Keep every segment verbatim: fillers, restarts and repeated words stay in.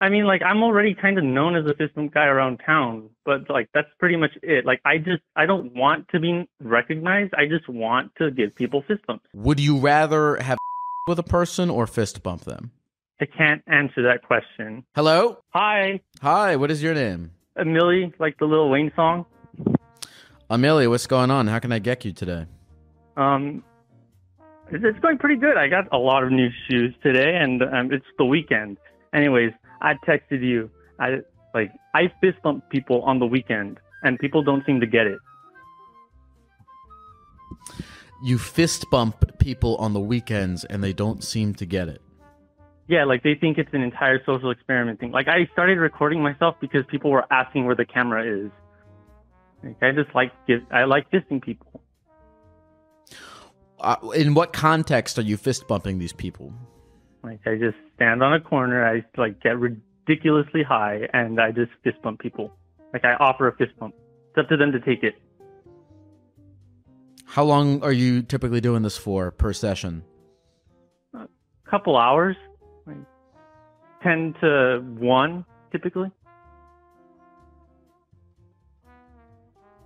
I mean, like, I'm already kind of known as a system guy around town, but, like, that's pretty much it. Like, I just, I don't want to be recognized. I just want to give people systems. Would you rather have with a person or fist bump them? I can't answer that question. Hello? Hi. Hi, what is your name? Amelie, like the Lil Wayne song. Amelie, what's going on? How can I get you today? Um... It's going pretty good. I got a lot of new shoes today, and um, it's the weekend. Anyways, I texted you. I like I fist bump people on the weekend, and people don't seem to get it. You fist bump people on the weekends, and they don't seem to get it. Yeah, like they think it's an entire social experiment thing. Like I started recording myself because people were asking where the camera is. Like, I just like I like fisting people. Uh, in what context are you fist bumping these people? Like I just stand on a corner, I like get ridiculously high, and I just fist bump people. Like I offer a fist bump. It's up to them to take it. How long are you typically doing this for per session? A couple hours, like ten to one typically.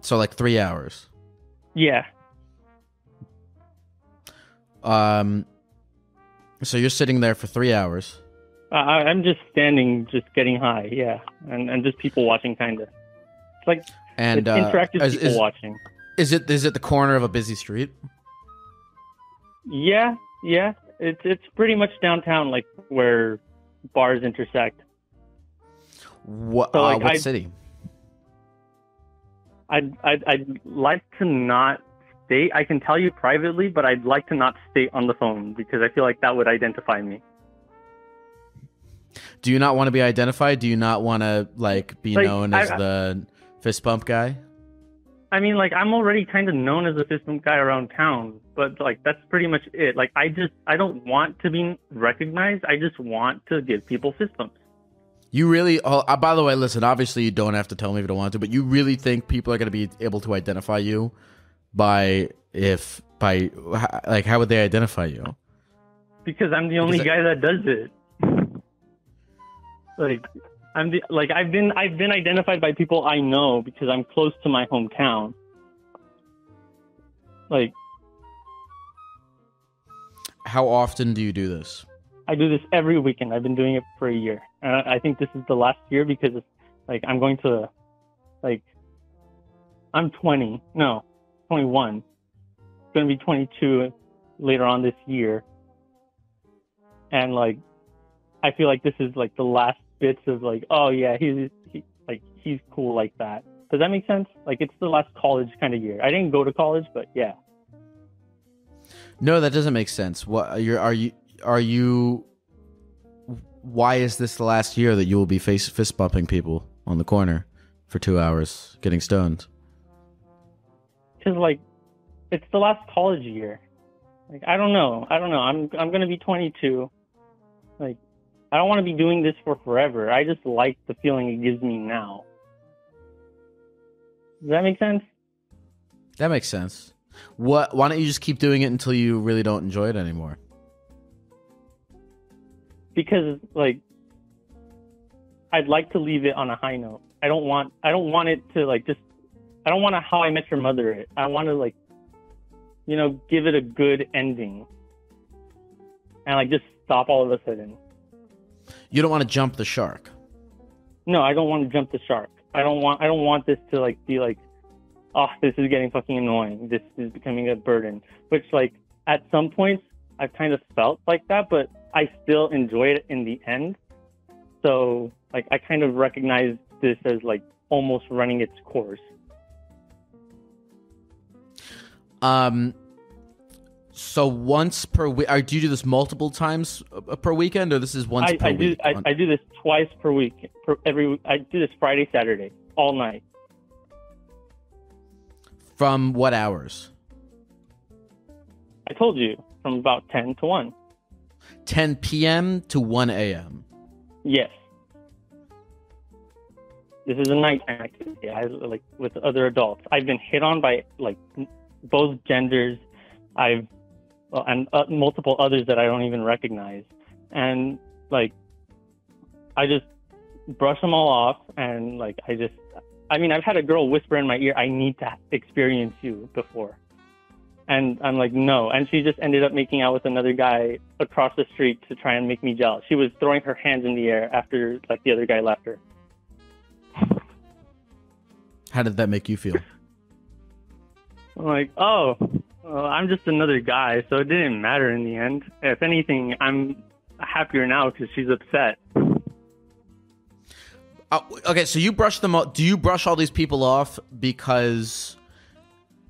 So like three hours. Yeah. Um, so you're sitting there for three hours. Uh, I'm just standing, just getting high. Yeah. And, and just people watching, kind of. It's like and, it's uh, interactive is, people is, watching. Is it, is it the corner of a busy street? Yeah. Yeah. It's, it's pretty much downtown, like where bars intersect. What, so, like, uh, what I'd, city? I'd, I'd, I'd like to not. I can tell you privately, but I'd like to not state on the phone because I feel like that would identify me. Do you not want to be identified? Do you not want to like be like, known as I, the fist bump guy? I mean, like I'm already kind of known as a fist bump guy around town, but like that's pretty much it. Like I just I don't want to be recognized. I just want to give people systems. You really, oh, by the way, listen, obviously you don't have to tell me if you don't want to, but you really think people are going to be able to identify you? By if by like how would they identify you? Because I'm the only because guy I... that does it. Like I'm the like I've been I've been identified by people I know because I'm close to my hometown. Like, how often do you do this? I do this every weekend. I've been doing it for a year, and I think this is the last year because like I'm going to like I'm twenty. No. twenty-one. It's going to be twenty-two later on this year. And like, I feel like this is like the last bits of like, oh yeah, he's he, like, he's cool like that. Does that make sense? Like it's the last college kind of year. I didn't go to college, but yeah. No, that doesn't make sense. What you're, are you, are you, why is this the last year that you will be face fist bumping people on the corner for two hours getting stoned? Because like, it's the last college year. Like I don't know, I don't know. I'm I'm gonna be twenty-two. Like I don't want to be doing this for forever. I just like the feeling it gives me now. Does that make sense? That makes sense. What? Why don't you just keep doing it until you really don't enjoy it anymore? Because like, I'd like to leave it on a high note. I don't want I don't want it to like just. I don't want to How I Met Your Mother it. I want to like, you know, give it a good ending and like just stop all of a sudden. You don't want to jump the shark. No, I don't want to jump the shark. I don't want, I don't want this to like be like, oh, this is getting fucking annoying. This is becoming a burden, which like at some points I've kind of felt like that, but I still enjoy it in the end. So like, I kind of recognize this as like almost running its course. Um, so once per week, do you do this multiple times per weekend or this is once I, per I week? Do, I, I do this twice per week. Per every, I do this Friday, Saturday, all night. From what hours? I told you, from about ten to one. ten p m to one a m? Yes. This is a nighttime activity, I, like with other adults. I've been hit on by like... both genders, I've well, and uh, multiple others that I don't even recognize, and like I just brush them all off, and like I just, I mean, I've had a girl whisper in my ear, I need to experience you before. And I'm like, no. And she just ended up making out with another guy across the street to try and make me jealous. She was throwing her hands in the air after like the other guy left her. How did that make you feel? I'm like, oh, well, I'm just another guy, so it didn't matter in the end. If anything, I'm happier now because she's upset. Uh, okay, so you brush them off. Do you brush all these people off because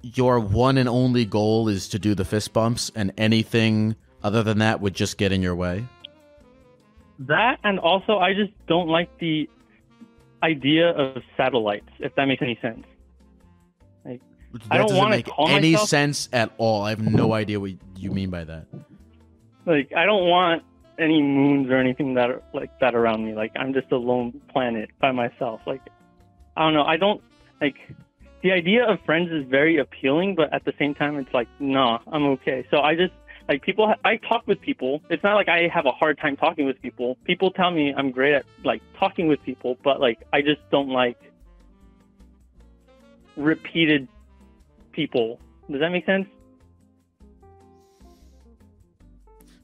your one and only goal is to do the fist bumps, and anything other than that would just get in your way? That, and also I just don't like the idea of satellites, if that makes any sense. Like, that I don't want to call myself... any sense at all. I have no idea what you mean by that. Like, I don't want any moons or anything that are like that around me. Like, I'm just a lone planet by myself. Like, I don't know. I don't like the idea of friends is very appealing, but at the same time, it's like, nah, I'm okay. So I just like people. Ha I talk with people. It's not like I have a hard time talking with people. People tell me I'm great at like talking with people, but like I just don't like repeated people. Does that make sense?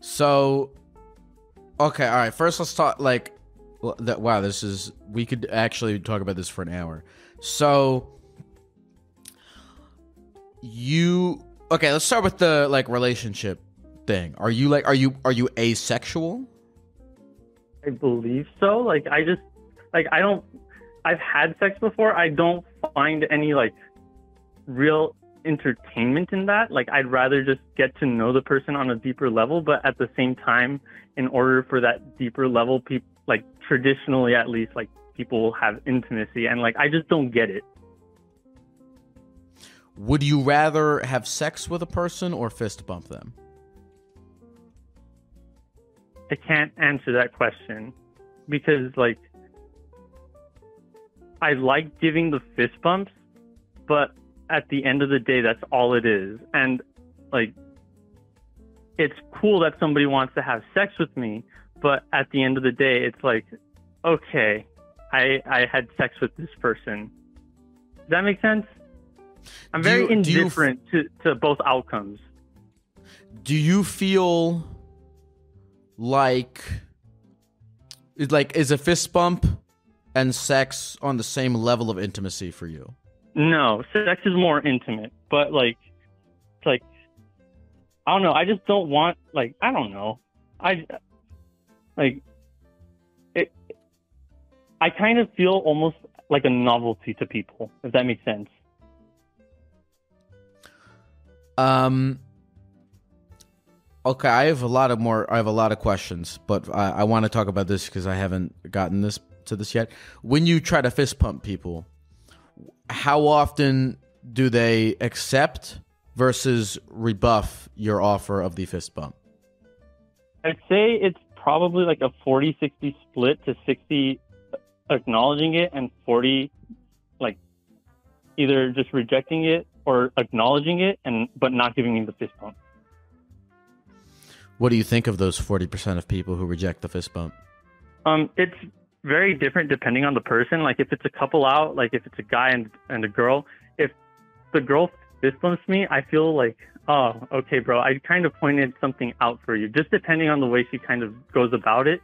So. Okay, all right. First, let's talk, like, that. Wow, this is, we could actually talk about this for an hour. So, you, okay, let's start with the, like, relationship thing. Are you, like, are you, are you asexual? I believe so. Like, I just, like, I don't, I've had sex before. I don't find any, like, real entertainment in that. Like, I'd rather just get to know the person on a deeper level, but at the same time, in order for that deeper level, people, like, traditionally at least, like, people have intimacy, and like I just don't get it. Would you rather have sex with a person or fist bump them? I can't answer that question, because like I like giving the fist bumps, but at the end of the day, that's all it is. And like, it's cool that somebody wants to have sex with me, but at the end of the day, it's like, okay, I I had sex with this person. Does that make sense? I'm do very you, indifferent you, to, to both outcomes. Do you feel like, like, is a fist bump and sex on the same level of intimacy for you? No, sex is more intimate, but like, it's like, I don't know. I just don't want, like, I don't know. I like it. I kind of feel almost like a novelty to people, if that makes sense. Um. Okay, I have a lot of more. I have a lot of questions, but I, I want to talk about this because I haven't gotten this to this yet. When you try to fist pump people, how often do they accept versus rebuff your offer of the fist bump? I'd say it's probably like a forty sixty split, to sixty acknowledging it and forty like either just rejecting it or acknowledging it and but not giving me the fist bump. What do you think of those forty percent of people who reject the fist bump? Um, it's very different depending on the person. Like if it's a couple out, like if it's a guy and, and a girl, if the girl fist bumps me, I feel like, oh, okay, bro, I kind of pointed something out for you, just depending on the way she kind of goes about it.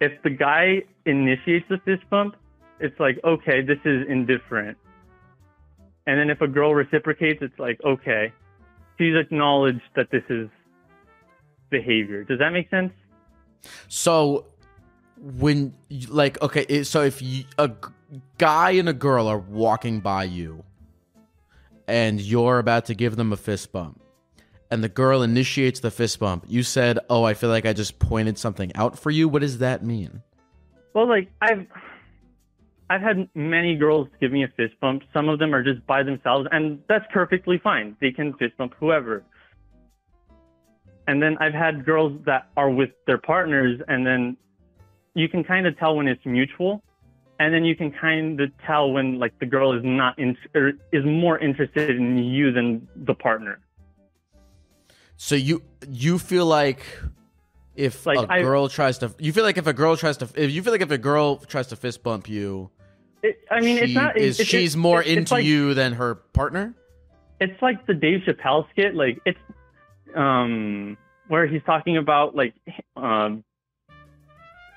If the guy initiates the fist bump, it's like, okay, this is indifferent. And then if a girl reciprocates, it's like, okay, she's acknowledged that this is behavior. Does that make sense? So when like, okay, so if you, a guy and a girl are walking by you and you're about to give them a fist bump and the girl initiates the fist bump, you said, oh, I feel like I just pointed something out for you. What does that mean? Well, like I've, I've had many girls give me a fist bump. Some of them are just by themselves, and that's perfectly fine. They can fist bump whoever. And then I've had girls that are with their partners, and then you can kind of tell when it's mutual, and then you can kind of tell when like the girl is not in, or is more interested in you than the partner. So you you feel like if like, a I, girl tries to, you feel like if a girl tries to, if you feel like if a girl tries to fist bump you, it, I mean, she it's not. It, is it, she's it, more it, into like, you than her partner? It's like the Dave Chappelle skit, like it's, um, where he's talking about like, um,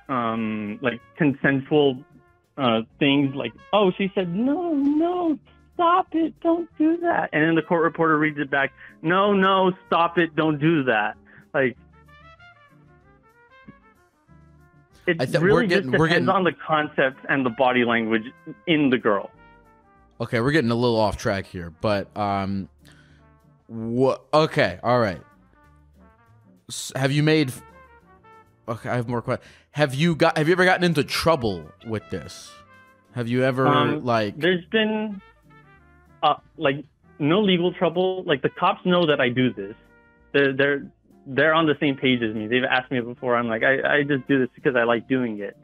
um, like consensual uh, things, like, oh, she said no, no. Stop it! Don't do that. And then the court reporter reads it back. No, no, stop it! Don't do that. Like, it th- really we're getting, just depends we're getting... on the concepts and the body language in the girl. Okay, we're getting a little off track here, but um, what? Okay, all right. S- have you made? Okay, I have more questions. Have you got? Have you ever gotten into trouble with this? Have you ever um, like? There's been. Uh, like no legal trouble. Like the cops know that I do this. They're they're they're on the same page as me. They've asked me before. I'm like I, I just do this because I like doing it.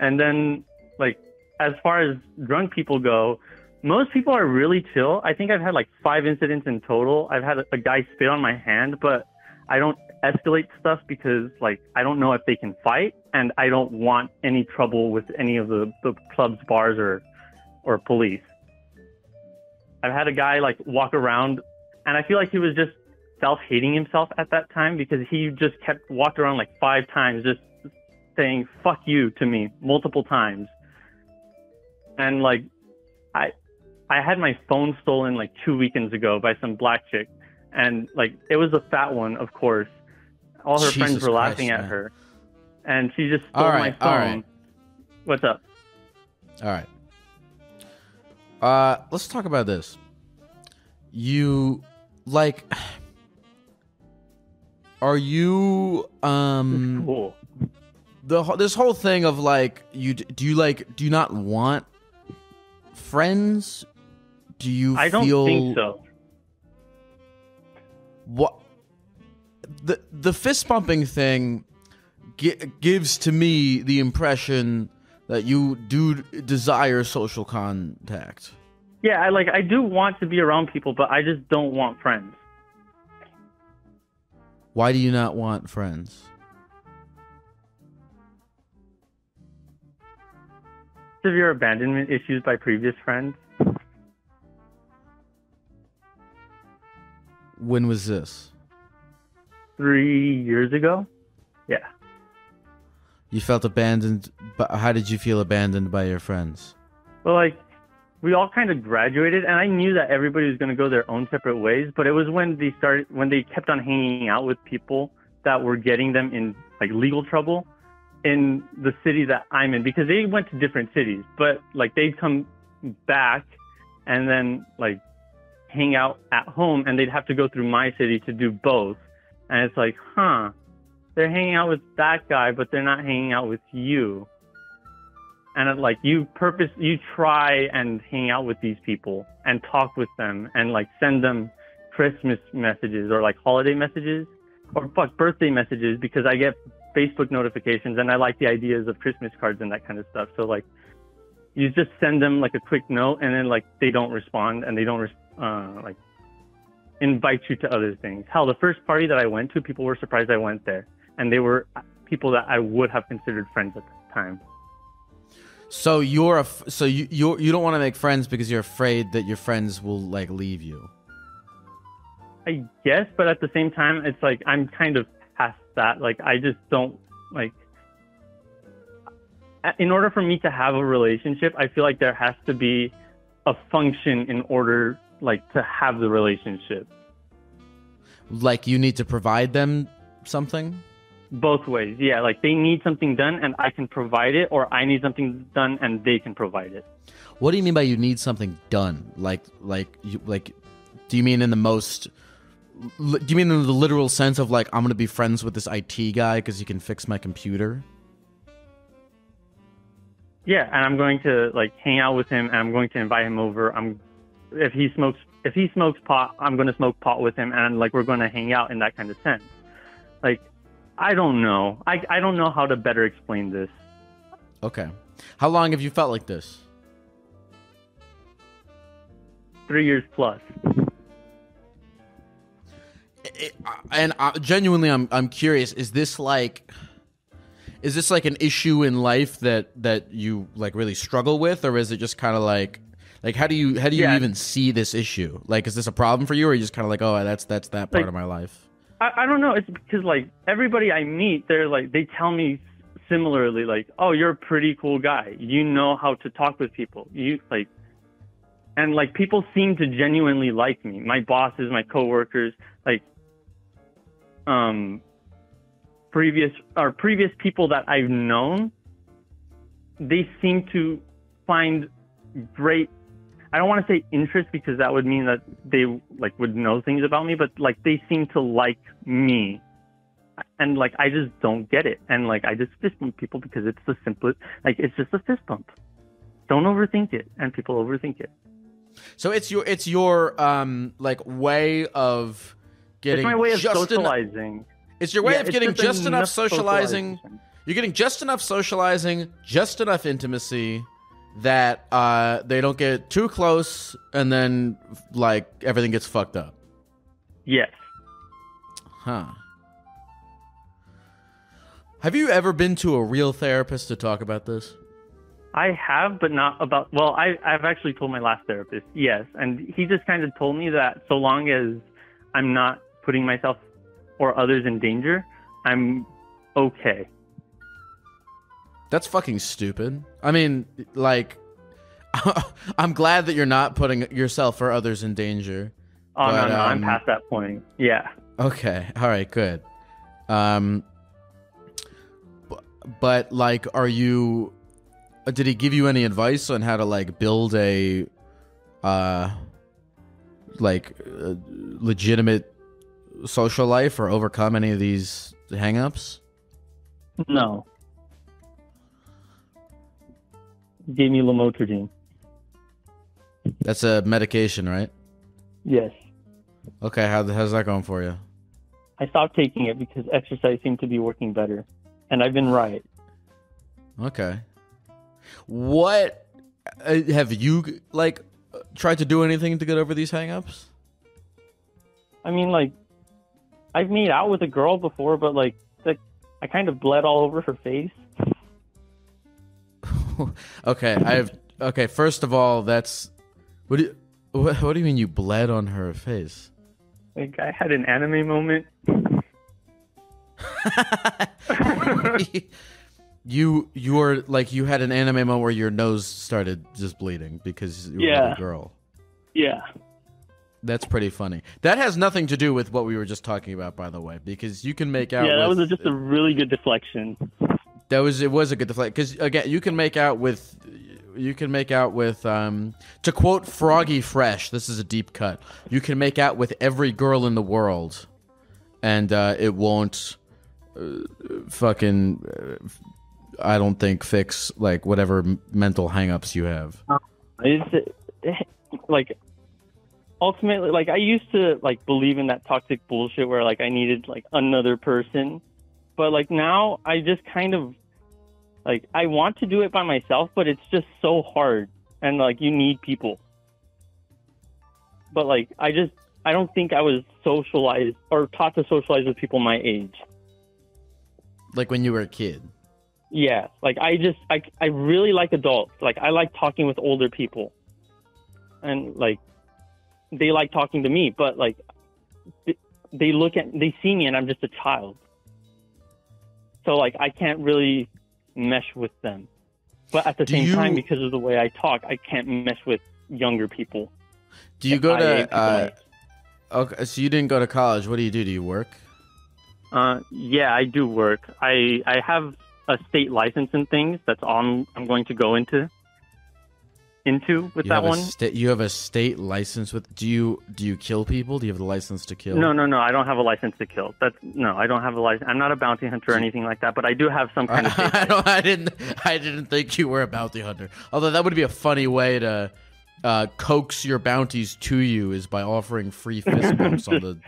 And then like as far as drunk people go, most people are really chill. I think I've had like five incidents in total. I've had a, a guy spit on my hand, but I don't escalate stuff because like I don't know if they can fight, and I don't want any trouble with any of the, the clubs, bars, or or police. I've had a guy like walk around, and I feel like he was just self-hating himself at that time because he just kept walked around like five times, just saying "fuck you" to me multiple times. And like, I, I had my phone stolen like two weekends ago by some black chick, and like it was a fat one, of course. All her Jesus friends were laughing Christ, at man. her, and she just stole all right, my phone. All right. What's up? All right. Uh, let's talk about this. You, like, are you, um, cool. the this whole thing of, like, you, do you, like, do you not want friends? Do you I feel... I don't think so. What? The, the fist-bumping thing gi- gives to me the impression that you do desire social contact. Yeah, I like I do want to be around people, but I just don't want friends. Why do you not want friends? Severe abandonment issues by previous friends. When was this? Three years ago? Yeah. You felt abandoned. But how did you feel abandoned by your friends? Well, like, we all kind of graduated, and I knew that everybody was going to go their own separate ways. But it was when they started, when they kept on hanging out with people that were getting them in like legal trouble in the city that I'm in, because they went to different cities. But like, they'd come back and then like hang out at home, and they'd have to go through my city to do both. And it's like, huh. They're hanging out with that guy, but they're not hanging out with you. And it, like you purpose, you try and hang out with these people and talk with them and like send them Christmas messages or like holiday messages or fuck birthday messages, because I get Facebook notifications and I like the ideas of Christmas cards and that kind of stuff. So like you just send them like a quick note, and then like they don't respond, and they don't res- uh, like invite you to other things. Hell, the first party that I went to, people were surprised I went there. And they were people that I would have considered friends at the time. So you're a, so you you you don't want to make friends because you're afraid that your friends will like leave you. I guess, but at the same time, it's like I'm kind of past that. Like I just don't like. In order for me to have a relationship, I feel like there has to be a function in order, like to have the relationship. Like you need to provide them something? Both ways, yeah. Like they need something done and I can provide it, or I need something done and they can provide it. What do you mean by you need something done? Like, like, you, like, do you mean in the most? Do you mean in the literal sense of like I'm gonna be friends with this I T guy because he can fix my computer? Yeah, and I'm going to like hang out with him, and I'm going to invite him over. I'm if he smokes if he smokes pot, I'm gonna smoke pot with him, and like we're gonna hang out in that kind of sense, like. I don't know. I, I don't know how to better explain this. Okay. How long have you felt like this? Three years plus. it, and I, genuinely, I'm I'm curious. Is this like, is this like an issue in life that that you like really struggle with, or is it just kind of like, like how do you how do you yeah. even see this issue? Like, is this a problem for you, or are you just kind of like, oh, that's that's that part like, of my life? I, I don't know. It's because like everybody I meet, they're like they tell me similarly, like, oh, you're a pretty cool guy. You know how to talk with people. You like. And like people seem to genuinely like me. My bosses, my coworkers, like um, previous or previous people that I've known, they seem to find great. I don't want to say interest because that would mean that they like would know things about me, but like they seem to like me, and like I just don't get it. And like I just fist bump people because it's the simplest. Like it's just a fist bump. Don't overthink it, and people overthink it. So it's your it's your um like way of getting. It's my way of socializing. En- it's your way yeah, of getting just, just enough, enough socializing. socializing. You're getting just enough socializing, just enough intimacy that uh, they don't get too close, and then like everything gets fucked up. Yes. Huh. Have you ever been to a real therapist to talk about this? I have, but not about, well, I, I've actually told my last therapist, yes. And he just kind of told me that so long as I'm not putting myself or others in danger, I'm okay. That's fucking stupid. I mean, like, I'm glad that you're not putting yourself or others in danger. Oh, but, no, no, um, I'm past that point. Yeah. Okay. All right, good. Um, but, like, are you... Did he give you any advice on how to like build a, uh, like uh, legitimate social life or overcome any of these hang-ups? No. He gave me Lamotrigine. That's a medication, right? Yes. Okay, how how's that going for you? I stopped taking it because exercise seemed to be working better, and I've been right. Okay. What have you like tried to do anything to get over these hangups? I mean, like I've made out with a girl before, but like, like I kind of bled all over her face. okay, I've okay. First of all, that's what do you, what, what do you mean you bled on her face? Like I had an anime moment. You you were like you had an anime moment where your nose started just bleeding because you were yeah. a girl. Yeah. That's pretty funny. That has nothing to do with what we were just talking about, by the way, because you can make out. Yeah, that with, was just a really good deflection. That was it was a good deflection because again, you can make out with you can make out with um to quote Froggy Fresh. This is a deep cut. You can make out with every girl in the world, and uh, it won't uh, fucking. Uh, I don't think fix like whatever mental hang-ups you have. It's like ultimately, like I used to like believe in that toxic bullshit where like I needed like another person, but like now I just kind of like I want to do it by myself, but it's just so hard and like you need people. But like I just I don't think I was socialized or taught to socialize with people my age. Like when you were a kid. Yeah, like I just, I, I really like adults. Like I like talking with older people, and like they like talking to me. But like they look at, they see me, and I'm just a child. So like I can't really mesh with them. But at the do same you, time, because of the way I talk, I can't mesh with younger people. Do you go to? Uh, okay, so you didn't go to college. What do you do? Do you work? Uh, yeah, I do work. I I have. A state license and things that's on I'm going to go into into with you that one sta- you have a state license with do you do you kill people do you have the license to kill no no no I don't have a license to kill that's no I don't have a license I'm not a bounty hunter or anything like that but I do have some kind of state I, don't, I didn't I didn't think you were a bounty hunter although that would be a funny way to uh, coax your bounties to you is by offering free fist bumps on the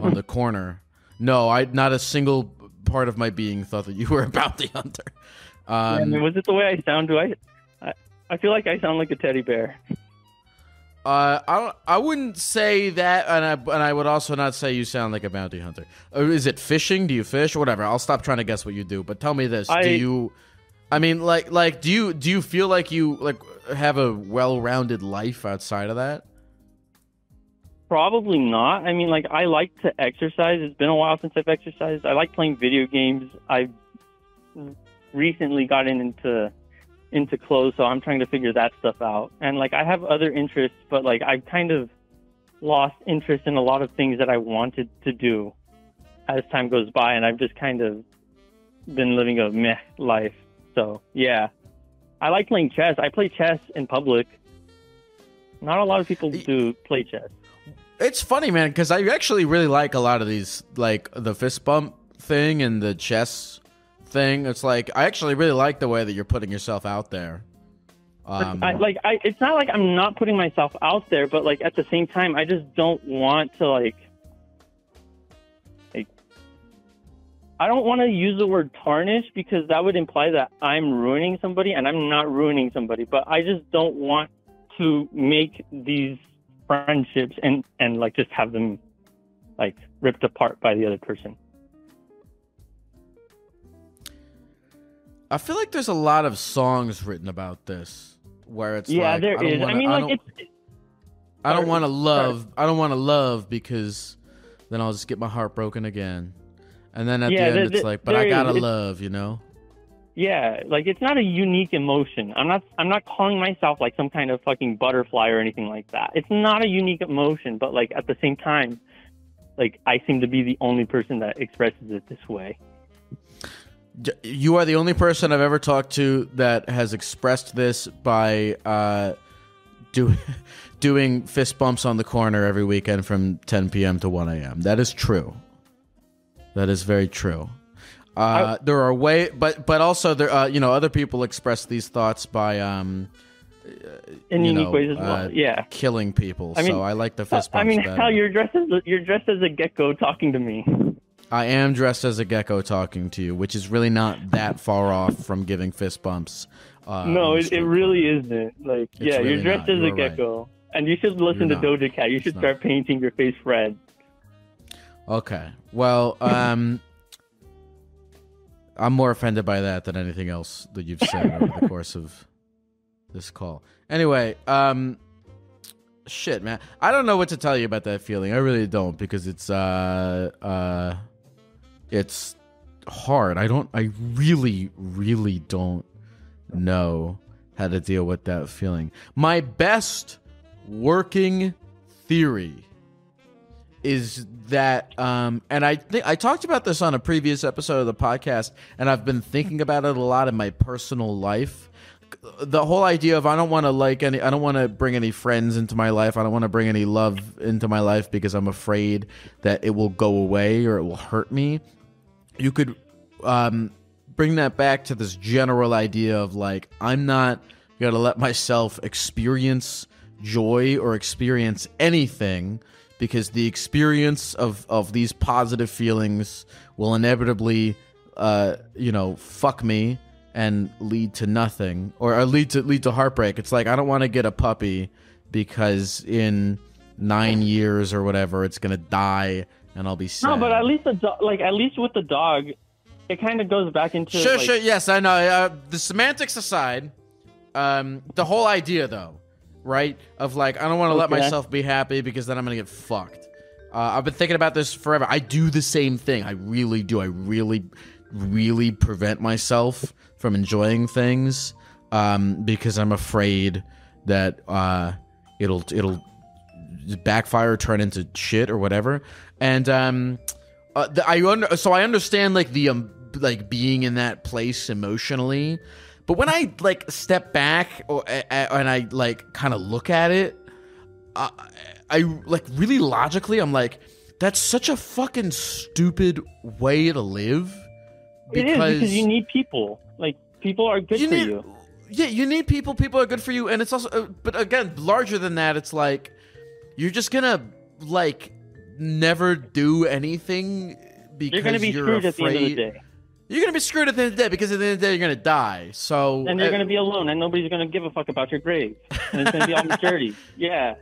on the corner no I not a single part of my being thought that you were a bounty hunter. Um, yeah, was it the way I sound? Do I, I? I feel like I sound like a teddy bear. Uh, I don't, I wouldn't say that, and I and I would also not say you sound like a bounty hunter. Or is it fishing? Do you fish? Whatever. I'll stop trying to guess what you do. But tell me this: I, do you? I mean, like, like, do you do you feel like you like have a well-rounded life outside of that? Probably not. I mean, like, I like to exercise. It's been a while since I've exercised. I like playing video games. I recently got into. into clothes, so I'm trying to figure that stuff out. And like, I have other interests, but like, I kind of lost interest in a lot of things that I wanted to do as time goes by, and I've just kind of been living a meh life. So yeah, I like playing chess. I play chess in public. Not a lot of people do play chess. It's funny, man, because I actually really like a lot of these, like the fist bump thing and the chess thing. It's like, I actually really like the way that you're putting yourself out there. Um, I, like, I, it's not like I'm not putting myself out there, but like at the same time, I just don't want to like, like I don't want to use the word tarnish because that would imply that I'm ruining somebody, and I'm not ruining somebody, but I just don't want to make these friendships and, and like just have them like ripped apart by the other person. I feel like there's a lot of songs written about this, where it's yeah, like, there I don't is. Wanna, I mean, I like don't, it's. I don't want to love. Sorry. I don't want to love because then I'll just get my heart broken again, and then at yeah, the end there, it's like, but I gotta is, love, you know. Yeah, like it's not a unique emotion. I'm not. I'm not calling myself like some kind of fucking butterfly or anything like that. It's not a unique emotion, but like at the same time, like I seem to be the only person that expresses it this way. You are the only person I've ever talked to that has expressed this by uh, do, doing fist bumps on the corner every weekend from ten P M to one A M That is true. That is very true. Uh, I, there are way, but but also there, uh, you know, other people express these thoughts by, um, in you unique know, ways as well. Uh, yeah, killing people. I mean, so I like the fist bumps. I mean, better. Hal, you're dressed as you're dressed as a gecko talking to me. I am dressed as a gecko talking to you, which is really not that far off from giving fist bumps. Uh, no, it, it really isn't. Like, it's yeah, really you're dressed not. as you're a gecko, right. and you should listen you're to not. Doja Cat. You should it's start not. painting your face red. Okay, well, um, I'm more offended by that than anything else that you've said over the course of this call. Anyway, um, shit, man, I don't know what to tell you about that feeling. I really don't, because it's uh uh. It's hard. I don't, I really, really don't know how to deal with that feeling. My best working theory is that, um, and I think I talked about this on a previous episode of the podcast, and I've been thinking about it a lot in my personal life. The whole idea of I don't want to like any, I don't want to bring any friends into my life. I don't want to bring any love into my life because I'm afraid that it will go away or it will hurt me. You could um, bring that back to this general idea of like, I'm not going to let myself experience joy or experience anything, because the experience of, of these positive feelings will inevitably, uh, you know, fuck me and lead to nothing, or, or lead to lead to heartbreak. It's like, I don't want to get a puppy because in nine years or whatever, it's gonna die and I'll be sad. No, but at least the do like at least with the dog, it kind of goes back into sure, like sure, yes, I know. Uh, the semantics aside, um, the whole idea though, right? Of like, I don't want to okay. let myself be happy because then I'm gonna get fucked. Uh, I've been thinking about this forever. I do the same thing. I really do. I really, really prevent myself from enjoying things um, because I'm afraid that uh, it'll it'll backfire, turn into shit or whatever. And um, uh, the, I under, so I understand like the um, like being in that place emotionally, but when I like step back or uh, and I like kind of look at it, uh, I like really logically I'm like, that's such a fucking stupid way to live. Because it is, because you need people. Like, people are good you for need, you. Yeah, you need people. People are good for you. And it's also, uh, but again, larger than that, it's like, you're just gonna, like, never do anything because you're gonna be you're screwed afraid. At the end of the day. You're gonna be screwed at the end of the day because at the end of the day, you're gonna die. So. And you're uh, gonna be alone, and nobody's gonna give a fuck about your grave. And it's gonna be all dirty. Yeah.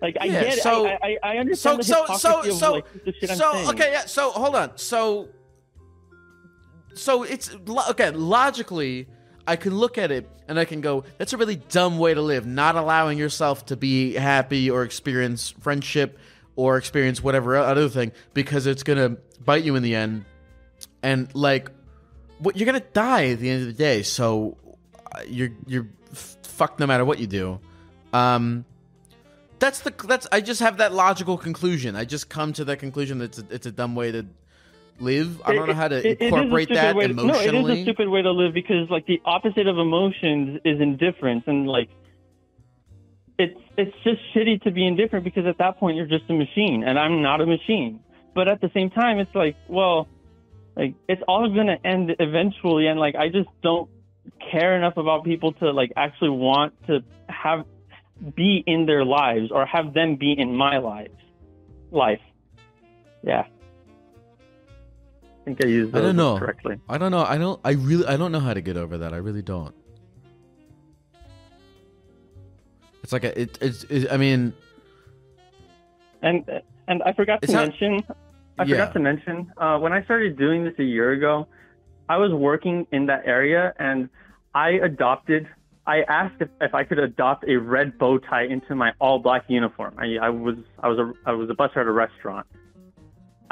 Like, I yeah, get it. So, I, I, I understand so, the hypocrisy so, so, of, like, the shit I'm so, saying. Okay, yeah, so, hold on. So, so it's, okay, logically, I can look at it and I can go, that's a really dumb way to live, not allowing yourself to be happy or experience friendship or experience whatever other thing, because it's going to bite you in the end. And, like, what, you're going to die at the end of the day, so you're you're f fucked no matter what you do. Um... That's the that's I just have that logical conclusion. I just come to that conclusion that it's a, it's a dumb way to live. I don't it, know how to it, incorporate it that to, emotionally. No, it is a stupid way to live, because, like, the opposite of emotions is indifference, and, like, it's it's just shitty to be indifferent, because at that point you're just a machine, and I'm not a machine. But at the same time, it's like, well, like, it's all going to end eventually, and, like, I just don't care enough about people to, like, actually want to have. be in their lives, or have them be in my lives. Life. Yeah. I think I used those words correctly. I don't know. I don't I really I don't know how to get over that. I really don't. It's like a it it's it, I mean And and I forgot to not, mention I yeah. forgot to mention uh when I started doing this a year ago, I was working in that area, and I adopted I asked if, if I could adopt a red bow tie into my all-black uniform. I, I was I was a I was a busser at a restaurant.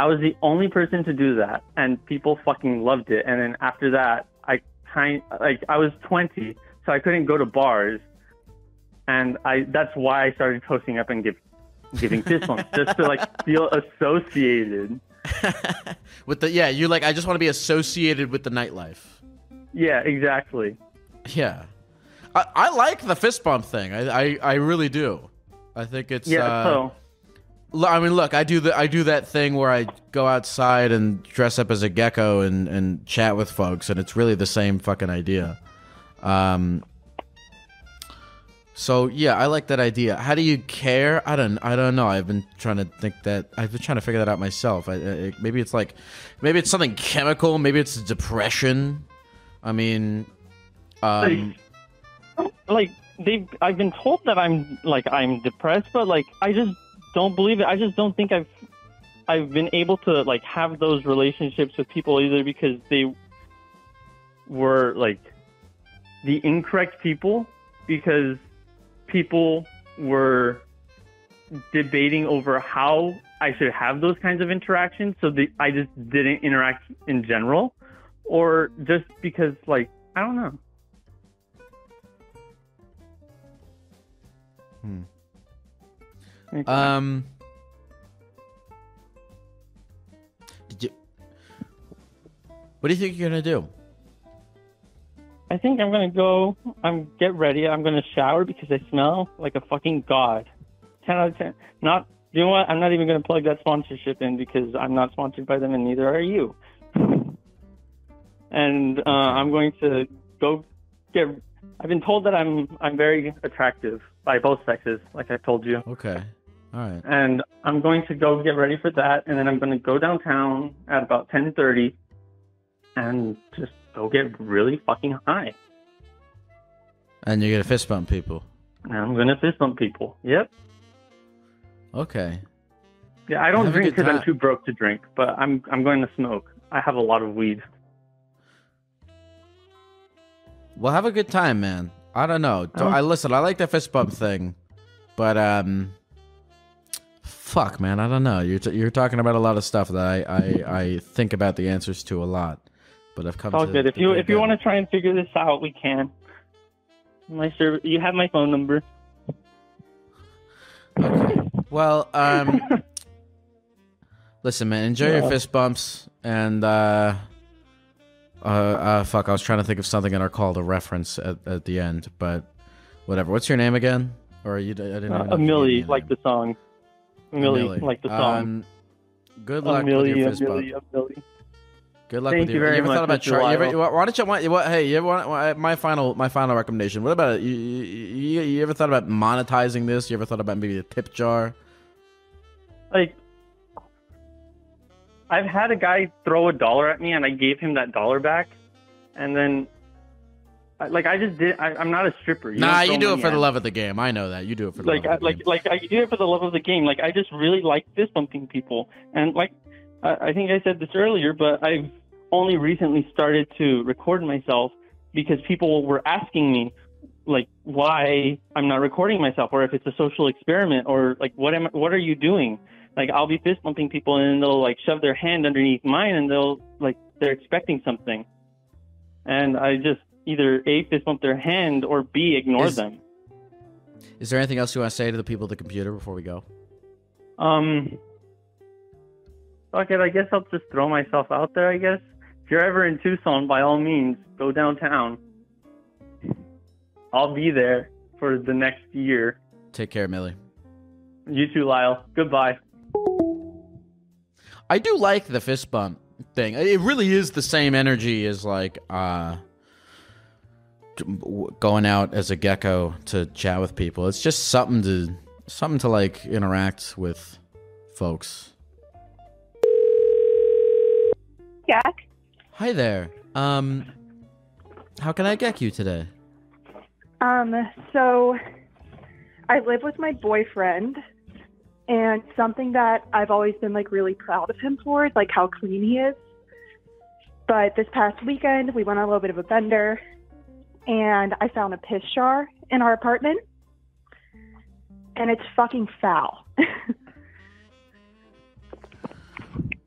I was the only person to do that, and people fucking loved it. And then after that, I kind like I was twenty, so I couldn't go to bars, and I that's why I started posting up and give, giving this one just to, like, feel associated with the yeah. You're like, I just want to be associated with the nightlife. Yeah, exactly. Yeah. I, I like the fist bump thing. I, I, I really do. I think it's yeah. Uh, so. I mean, look, I do the I do that thing where I go outside and dress up as a gecko and and chat with folks, and it's really the same fucking idea. Um. So yeah, I like that idea. How do you care? I don't. I don't know. I've been trying to think that. I've been trying to figure that out myself. I, I, maybe it's like, maybe it's something chemical. Maybe it's depression. I mean. Um, like, Like they've, I've been told that I'm like I'm depressed, but, like, I just don't believe it. I just don't think I've, I've been able to, like, have those relationships with people either, because they were, like, the incorrect people, because people were debating over how I should have those kinds of interactions, so the, I just didn't interact in general, or just because, like, I don't know. Hmm. Okay. Um. Did you? What do you think you're gonna do? I think I'm gonna go. I'm get ready. I'm gonna shower because I smell like a fucking god. Ten out of ten. Not. You know what? I'm not even gonna plug that sponsorship in, because I'm not sponsored by them, and neither are you. And uh, I'm going to go get. I've been told that I'm I'm very attractive by both sexes, like I told you. Okay, all right. And I'm going to go get ready for that, and then I'm going to go downtown at about ten thirty, and just go get really fucking high. And you're gonna fist bump people. And I'm gonna fist bump people. Yep. Okay. Yeah, I don't drink because I'm too broke to drink, but I'm I'm going to smoke. I have a lot of weed. Well, have a good time, man. I don't know. Don't, I listen. I like the fist bump thing, but um, fuck, man. I don't know. You're t you're talking about a lot of stuff that I, I I think about the answers to a lot, but I've come. All good. If you if you want to try and figure this out, we can. My serv you have my phone number. Okay. Well, um, listen, man. Enjoy yeah. your fist bumps and. Uh, Uh, uh, fuck, I was trying to think of something in our call to reference at, at the end, but whatever. What's your name again? Or you, I didn't uh, know. Amelie, like the song. Amelie, like the song. Um, good luck Amelie, with your fist Amelie, bump. Amelie. Good luck Thank with you your... Very you ever much, thought about... Char you ever, why don't you... Why, why, hey, you ever want, my, final, my final recommendation. What about... You, you, you ever thought about monetizing this? You ever thought about maybe a tip jar? Like... I've had a guy throw a dollar at me, and I gave him that dollar back, and then Like, I just did. I, I'm not a stripper. You nah, you do it for ads. the love of the game. I know that. You do it for the like, love I, of the like, game. Like, like, I do it for the love of the game. Like, I just really like fist-bumping people. And, like, I, I think I said this earlier, but I've only recently started to record myself because people were asking me, like, why I'm not recording myself, or if it's a social experiment, or, like, what am? What are you doing? Like, I'll be fist-bumping people, and they'll, like, shove their hand underneath mine, and they'll, like, they're expecting something. And I just... either A, fist bump their hand, or B, ignore is, them. Is there anything else you want to say to the people at the computer before we go? Um, fuck it, I guess I'll just throw myself out there, I guess. If you're ever in Tucson, by all means, go downtown. I'll be there for the next year. Take care, Millie. You too, Lyle. Goodbye. I do like the fist bump thing. It really is the same energy as, like, uh... going out as a gecko to chat with people. It's just something to something to like interact with folks. Jack. Hi there. Um how can I get you today? Um so I live with my boyfriend, and something that I've always been like really proud of him for is like how clean he is. But this past weekend we went on a little bit of a bender, and I found a piss jar in our apartment, and it's fucking foul.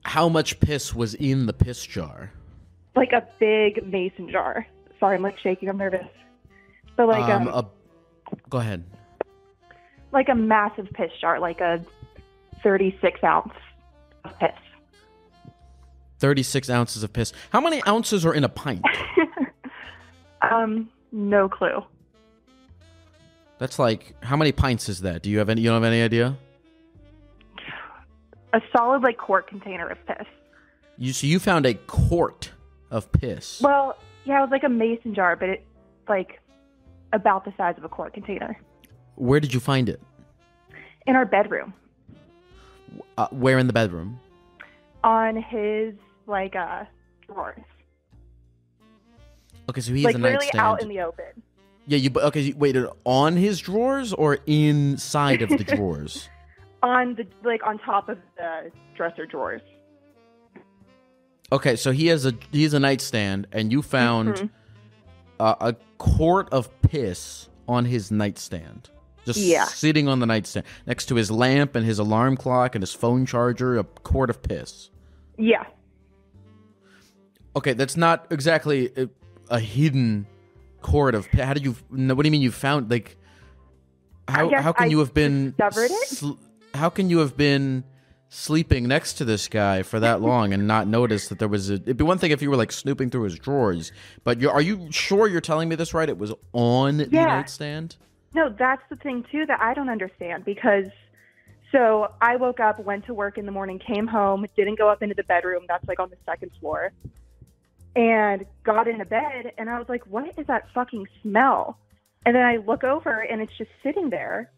How much piss was in the piss jar? Like a big mason jar. Sorry, I'm like shaking. I'm nervous. But like um, um, a... Go ahead. Like a massive piss jar, like a thirty-six ounce of piss. thirty-six ounces of piss. How many ounces are in a pint? Um, no clue. That's like, how many pints is that? Do you have any, you don't have any idea? A solid, like, quart container of piss. You, so you found a quart of piss. Well, yeah, it was like a mason jar, but it's like about the size of a quart container. Where did you find it? In our bedroom. Uh, where in the bedroom? On his, like, uh, drawers. Okay, so he's like literally out in the open. Yeah, you okay? You waited on his drawers or inside of the drawers? On the like on top of the dresser drawers. Okay, so he has a he's a nightstand, and you found mm-hmm. uh, a quart of piss on his nightstand, just yeah. sitting on the nightstand next to his lamp and his alarm clock and his phone charger. A quart of piss. Yeah. Okay, that's not exactly. It, a hidden cord of how did you what do you mean you found like how how can I you have been discovered it? How can you have been sleeping next to this guy for that long and not notice that there was a it'd be one thing if you were like snooping through his drawers, but you are you sure you're telling me this right? It was on yeah. the nightstand? No, that's the thing too that I don't understand, because so I woke up, went to work in the morning, came home, didn't go up into the bedroom that's like on the second floor. And got into bed, and I was like, what is that fucking smell? And then I look over, and it's just sitting there.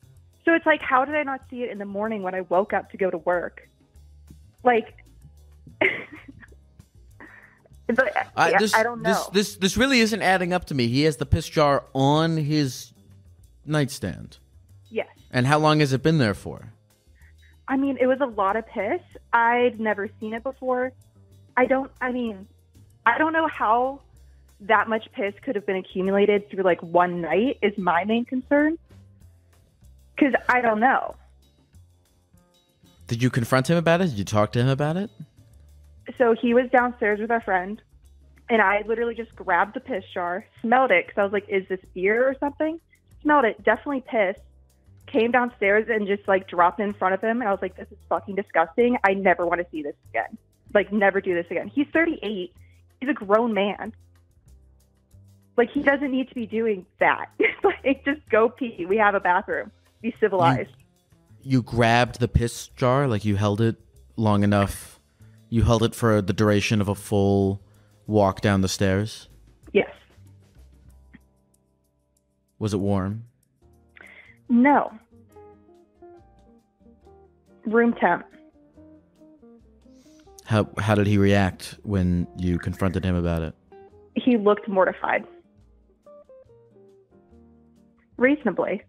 So it's like, how did I not see it in the morning when I woke up to go to work? Like, but, I, yeah, this, I don't know. This, this, this really isn't adding up to me. He has the piss jar on his nightstand. Yes. And how long has it been there for? I mean, it was a lot of piss. I'd never seen it before. I don't, I mean... I don't know how that much piss could have been accumulated through like one night is my main concern. Because I don't know. Did you confront him about it? Did you talk to him about it? So he was downstairs with our friend, and I literally just grabbed the piss jar, smelled it, because I was like, is this beer or something? Smelled it, definitely piss. Came downstairs and just like dropped it in front of him, and I was like, this is fucking disgusting. I never want to see this again. Like, never do this again. He's thirty-eight. He's a grown man. Like, he doesn't need to be doing that. Like, just go pee. We have a bathroom. Be civilized. You, you grabbed the piss jar? Like, you held it long enough? You held it for the duration of a full walk down the stairs? Yes. Was it warm? No. Room temp. How how did he react when you confronted him about it? He looked mortified. reasonably.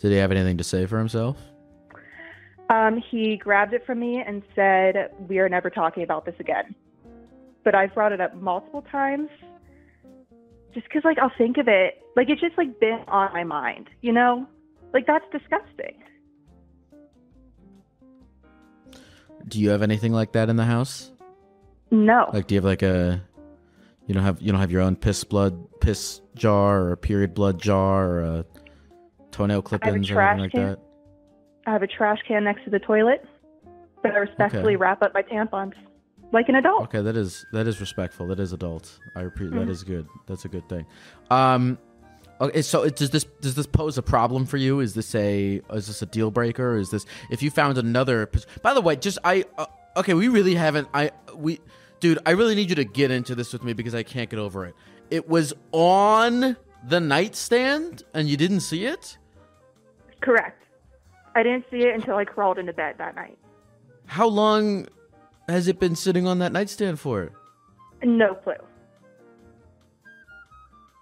Did he have anything to say for himself? Um, he grabbed it from me and said, "We are never talking about this again." But I've brought it up multiple times just because, like, I'll think of it. Like, it's just, like, been on my mind, you know? Like, that's disgusting. Do you have anything like that in the house? No. Like, do you have, like, a... You don't have you don't have your own piss blood piss jar or a period blood jar or a toenail clip-ins or anything like that? I have a trash can next to the toilet that I respectfully okay. wrap up my tampons like an adult. Okay, that is that is respectful. That is adult. I repeat, mm-hmm. that is good. That's a good thing. Um, okay, so it, does this does this pose a problem for you? Is this a is this a deal breaker? Is this if you found another? By the way, just I uh, okay, we really haven't. I we. Dude, I really need you to get into this with me because I can't get over it. It was on the nightstand and you didn't see it? Correct. I didn't see it until I crawled into bed that night. How long has it been sitting on that nightstand for? No clue.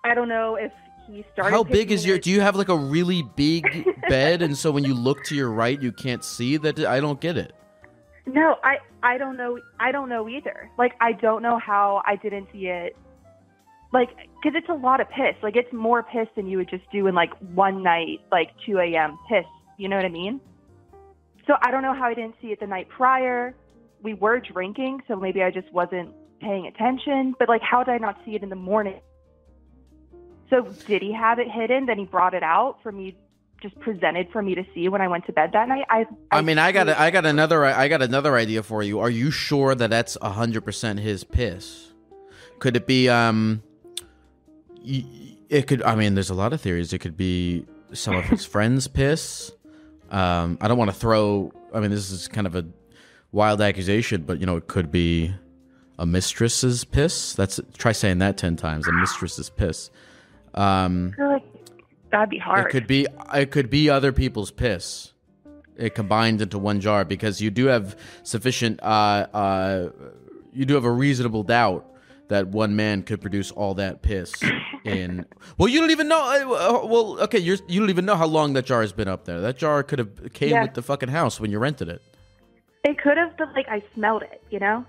I don't know if he started... How big is your... Do you have like a really big bed and so when you look to your right you can't see that? I don't get it. No, I, I don't know. I don't know either. Like, I don't know how I didn't see it. Like, because it's a lot of piss. Like, it's more piss than you would just do in, like, one night, like, two a m piss. You know what I mean? So I don't know how I didn't see it the night prior. We were drinking, so maybe I just wasn't paying attention. But, like, how did I not see it in the morning? So did he have it hidden? Then he brought it out for me just presented for me to see when I went to bed that night. I I, I mean, I got a, I got another I got another idea for you. Are you sure that that's one hundred percent his piss? Could it be um it could I mean, there's a lot of theories. It could be some of his friends' piss. Um I don't want to throw I mean, this is kind of a wild accusation, but you know, it could be a mistress's piss. That's try saying that ten times. A mistress's piss. Um really? That'd be hard. It could be it could be other people's piss. It combined into one jar because you do have sufficient uh, uh, you do have a reasonable doubt that one man could produce all that piss in Well, you don't even know uh, well, okay, you're you don't even know how long that jar has been up there. That jar could have came yeah. with the fucking house when you rented it. It could have, but like I smelled it, you know?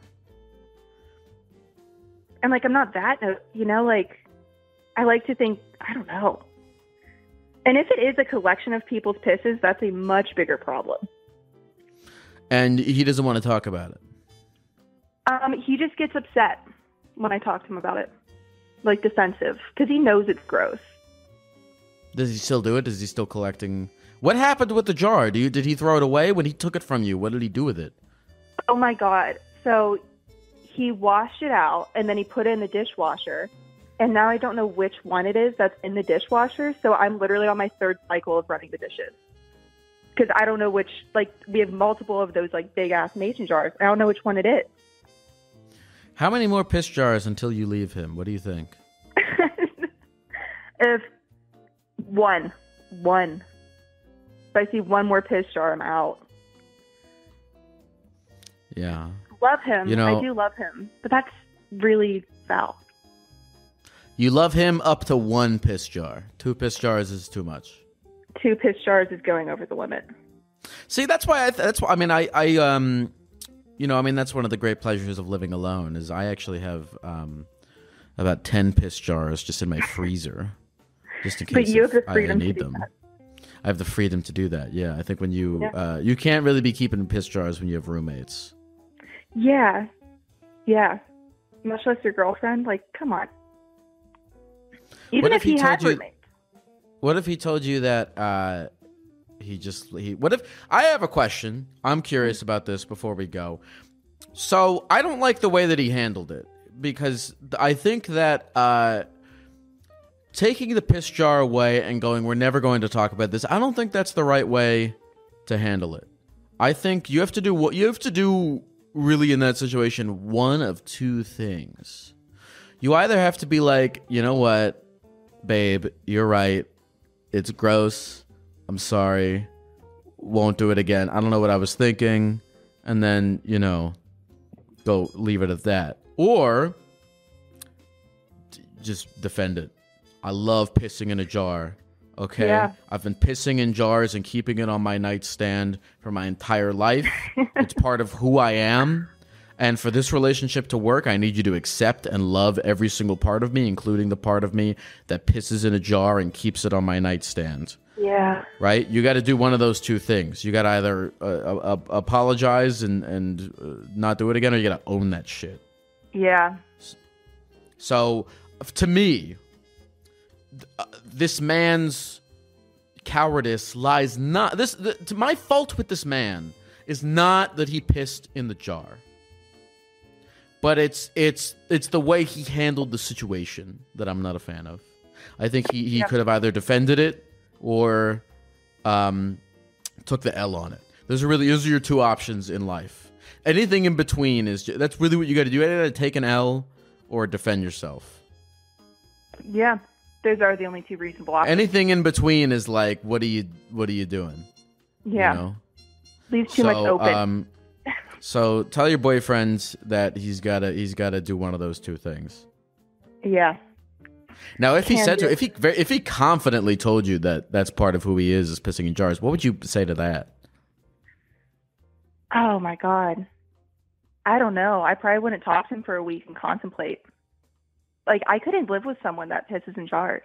And like I'm not that, you know, like I like to think, I don't know. And if it is a collection of people's pisses, that's a much bigger problem. And he doesn't want to talk about it. Um, he just gets upset when I talk to him about it, like defensive, because he knows it's gross. Does he still do it? Is he still collecting? What happened with the jar? Do you, did he throw it away when he took it from you? What did he do with it? Oh my God! So he washed it out, and then he put it in the dishwasher. And now I don't know which one it is that's in the dishwasher. So I'm literally on my third cycle of running the dishes. Because I don't know which, like, we have multiple of those, like, big-ass mason jars. I don't know which one it is. How many more piss jars until you leave him? What do you think? if one. One. If I see one more piss jar, I'm out. Yeah. Love him. You know, I do love him. But that's really foul. You love him up to one piss jar. Two piss jars is too much. Two piss jars is going over the limit. See, that's why I th that's why I mean I I um you know, I mean that's one of the great pleasures of living alone is I actually have um about ten piss jars just in my freezer just in case but you have the freedom I, I need to do them. That. I have the freedom to do that. Yeah, I think when you yeah. uh you can't really be keeping piss jars when you have roommates. Yeah. Yeah. Much less your girlfriend, like come on. Even what if, if he, he told had you, roommates. What if he told you that uh, he just... He, what if... I have a question. I'm curious about this before we go. So, I don't like the way that he handled it. Because I think that uh, taking the piss jar away and going, we're never going to talk about this, I don't think that's the right way to handle it. I think you have to do what... You have to do, really, in that situation, one of two things. You either have to be like, you know what? Babe, you're right. It's gross. I'm sorry. Won't do it again. I don't know what I was thinking. And then, you know, go leave it at that. Or just defend it. I love pissing in a jar. Okay. Yeah. I've been pissing in jars and keeping it on my nightstand for my entire life. It's part of who I am. And for this relationship to work, I need you to accept and love every single part of me, including the part of me that pisses in a jar and keeps it on my nightstand. Yeah. Right? You got to do one of those two things. You got to either uh, uh, apologize and, and uh, not do it again, or you got to own that shit. Yeah. So, to me, uh, this man's cowardice lies not... this. The, to my fault with this man is not that he pissed in the jar. But it's it's it's the way he handled the situation that I'm not a fan of. I think he, he yep. could have either defended it or um, took the L on it. Those are really those are your two options in life. Anything in between is just, that's really what you got to do. You got to take an L or defend yourself. Yeah, those are the only two reasonable options. Anything in between is like, what are you what are you doing? Yeah, you know? Leaves too so, much open. Um, So tell your boyfriend that he's gotta he's gotta do one of those two things. Yeah. Now, if Can't he said to if he if he confidently told you that that's part of who he is is pissing in jars, what would you say to that? Oh my God, I don't know. I probably wouldn't talk to him for a week and contemplate. Like, I couldn't live with someone that pisses in jars.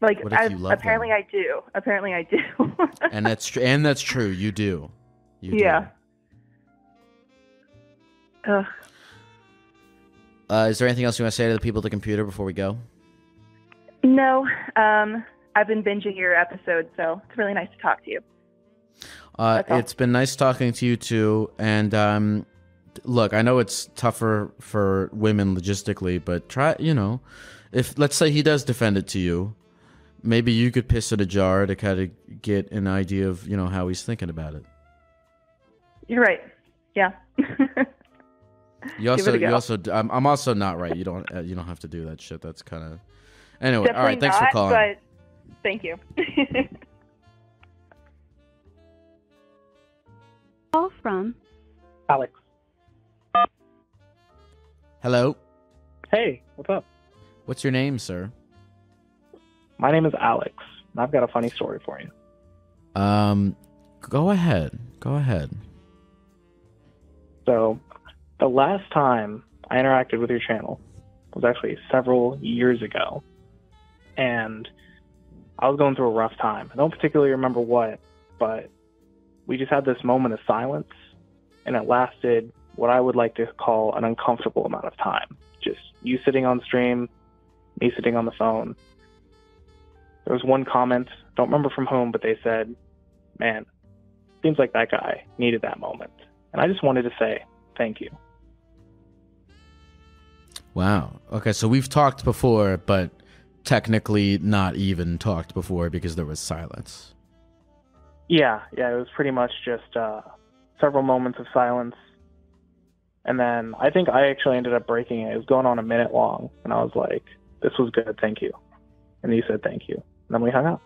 Like, what if you love apparently them? I do. Apparently I do. And that's tr and that's true. You do. You do. Yeah. Uh, is there anything else you want to say to the people at the computer before we go? No. Um, I've been binging your episode, so it's really nice to talk to you. Uh, it's been nice talking to you, too. And um, look, I know it's tougher for women logistically, but try, you know, if let's say he does defend it to you, maybe you could piss in a jar to kind of get an idea of, you know, how he's thinking about it. You're right. Yeah. You also, you also, I'm, I'm also not right. You don't, you don't have to do that shit. That's kind of, anyway. Definitely all right. Thanks not, for calling. But thank you. Call from Alex. Hello. Hey, what's up? What's your name, sir? My name is Alex. And I've got a funny story for you. Um, go ahead. Go ahead. So. The last time I interacted with your channel was actually several years ago, and I was going through a rough time. I don't particularly remember what, but we just had this moment of silence, and it lasted what I would like to call an uncomfortable amount of time. Just you sitting on stream, me sitting on the phone. There was one comment, don't remember from whom, but they said, man, seems like that guy needed that moment. And I just wanted to say thank you. Wow. Okay, so we've talked before, but technically not even talked before because there was silence. Yeah, yeah, it was pretty much just uh, several moments of silence. And then I think I actually ended up breaking it. It was going on a minute long, and I was like, this was good, thank you. And you said thank you. And then we hung up.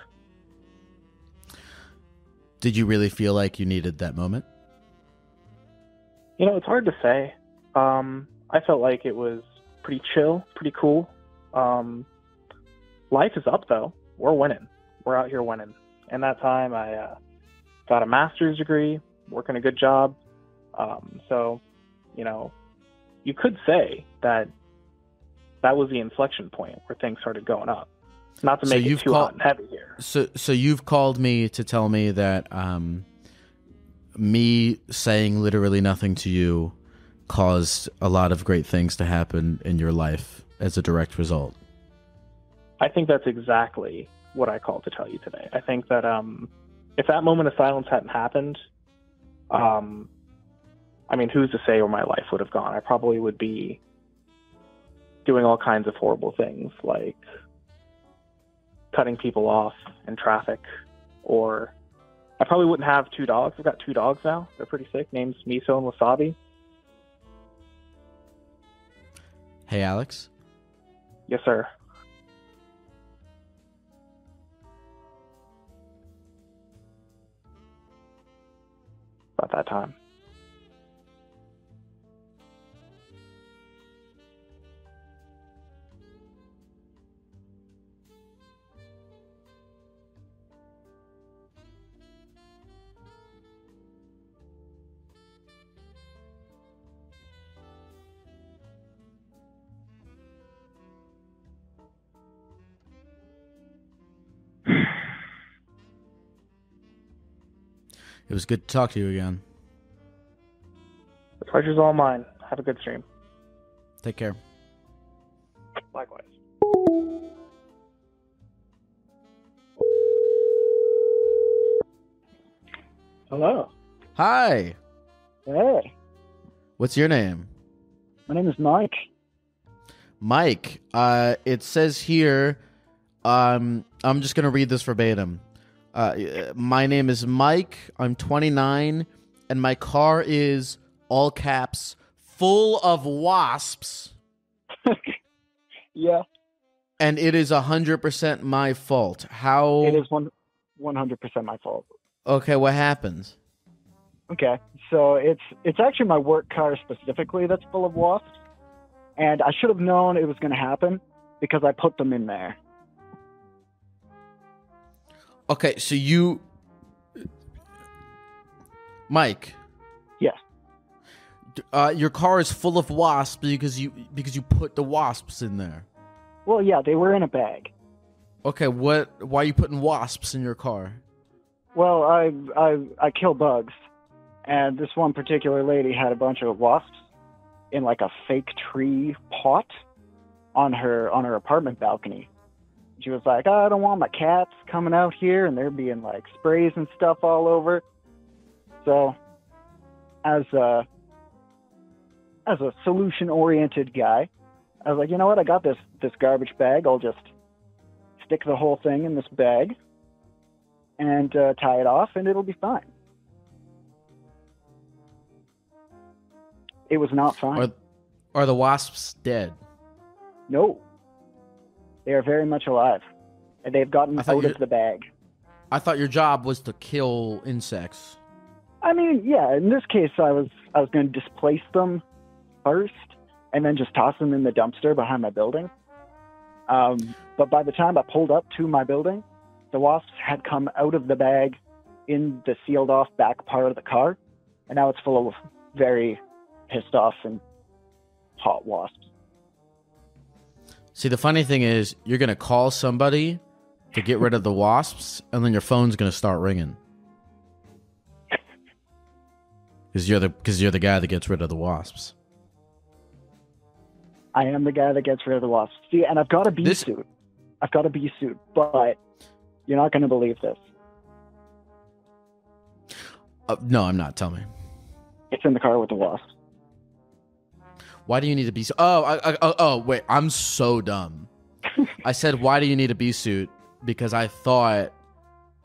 Did you really feel like you needed that moment? You know, it's hard to say. Um, I felt like it was pretty chill, pretty cool. Um, life is up, though. We're winning. We're out here winning. And that time I uh, got a master's degree, working a good job. Um, so, you know, you could say that that was the inflection point where things started going up. Not to make it too hot and heavy here. So, so you've called me to tell me that um, me saying literally nothing to you caused a lot of great things to happen in your life as a direct result. I think that's exactly what I called to tell you today. I think that um, if that moment of silence hadn't happened, um, I mean, who's to say where my life would have gone? I probably would be doing all kinds of horrible things, like cutting people off in traffic, or I probably wouldn't have two dogs. I've got two dogs now. They're pretty sick. Names Miso and Wasabi. Hey, Alex. Yes, sir. About that time. It was good to talk to you again. The pleasure's all mine. Have a good stream. Take care. Likewise. Hello. Hi. Hey. What's your name? My name is Mike. Mike, uh, it says here, um, I'm just going to read this verbatim. Uh, my name is Mike. I'm twenty-nine, and my car is, all caps, full of wasps. Yeah. And it is one hundred percent my fault. How? It is one, one hundred percent my fault. Okay, what happens? Okay, so it's it's actually my work car specifically that's full of wasps. And I should have known it was going to happen because I put them in there. Okay, so you... Mike. Yes. Uh, your car is full of wasps because you because you put the wasps in there. Well, yeah, they were in a bag. Okay, what? Why are you putting wasps in your car? Well, I I I kill bugs, and this one particular lady had a bunch of wasps in like a fake tree pot on her on her apartment balcony. She was like, oh, I don't want my cats coming out here, and they're being like sprays and stuff all over. So, as a as a solution-oriented guy, I was like, you know what? I got this this garbage bag. I'll just stick the whole thing in this bag and uh, tie it off, and it'll be fine. It was not fine. Are, are the wasps dead? No. They are very much alive, and they've gotten out of the bag. I thought your job was to kill insects. I mean, yeah, in this case, I was, I was going to displace them first, and then just toss them in the dumpster behind my building. Um, but by the time I pulled up to my building, the wasps had come out of the bag in the sealed-off back part of the car, and now it's full of very pissed off and hot wasps. See, the funny thing is, you're going to call somebody to get rid of the wasps, and then your phone's going to start ringing. Because you're the because you're the guy that gets rid of the wasps. I am the guy that gets rid of the wasps. See, and I've got a bee this... suit. I've got a bee suit, but you're not going to believe this. Uh, no, I'm not. Tell me. It's in the car with the wasps. Why do you need a bee suit? Oh, I, I, oh, oh, wait. I'm so dumb. I said, why do you need a bee suit? Because I thought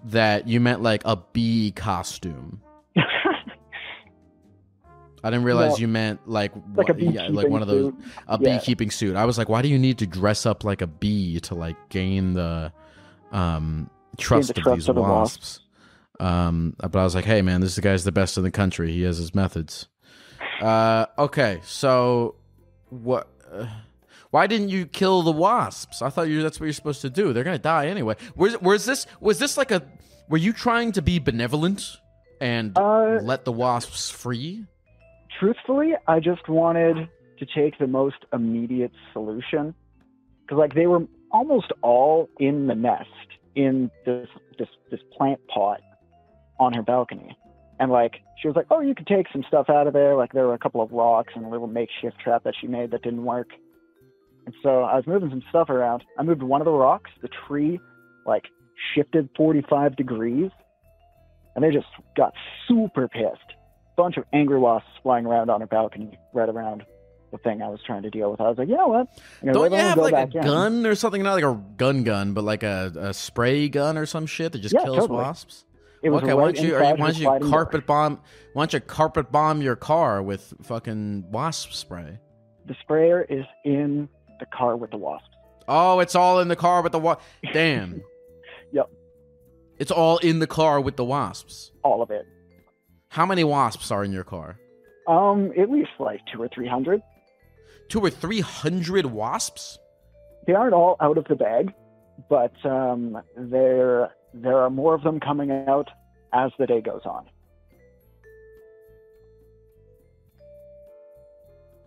that you meant like a bee costume. I didn't realize no. you meant like like, a yeah, like one of those suit. a yeah. beekeeping suit. I was like, why do you need to dress up like a bee to like gain the um, trust gain the of trust these of wasps? The wasps. Um, but I was like, hey man, this guy's the best in the country. He has his methods. Uh, okay, so what? Uh, why didn't you kill the wasps? I thought you that's what you're supposed to do. They're gonna die anyway. Where's, where's this? Was this like a? Were you trying to be benevolent and uh, let the wasps free? Truthfully, I just wanted to take the most immediate solution because, like, they were almost all in the nest in this this this plant pot on her balcony, and like she was like, "Oh, you could take some stuff out of there." Like there were a couple of rocks and a little makeshift trap that she made that didn't work, and so I was moving some stuff around. I moved one of the rocks. The tree like shifted forty-five degrees, and they just got super pissed. Bunch of angry wasps flying around on her balcony right around the thing I was trying to deal with. I was like, you know what? You know, Don't you have like a in. gun or something? Not like a gun gun, but like a, a spray gun or some shit that just yeah, kills totally. wasps? It was okay, right why don't you, are, why don't you carpet bomb why don't you carpet bomb your car with fucking wasp spray? The sprayer is in the car with the wasps. Oh, it's all in the car with the wasps. Damn. Yep. It's all in the car with the wasps. All of it. How many wasps are in your car? Um, at least like two or three hundred. Two or three hundred wasps? They aren't all out of the bag, but um, there there are more of them coming out as the day goes on.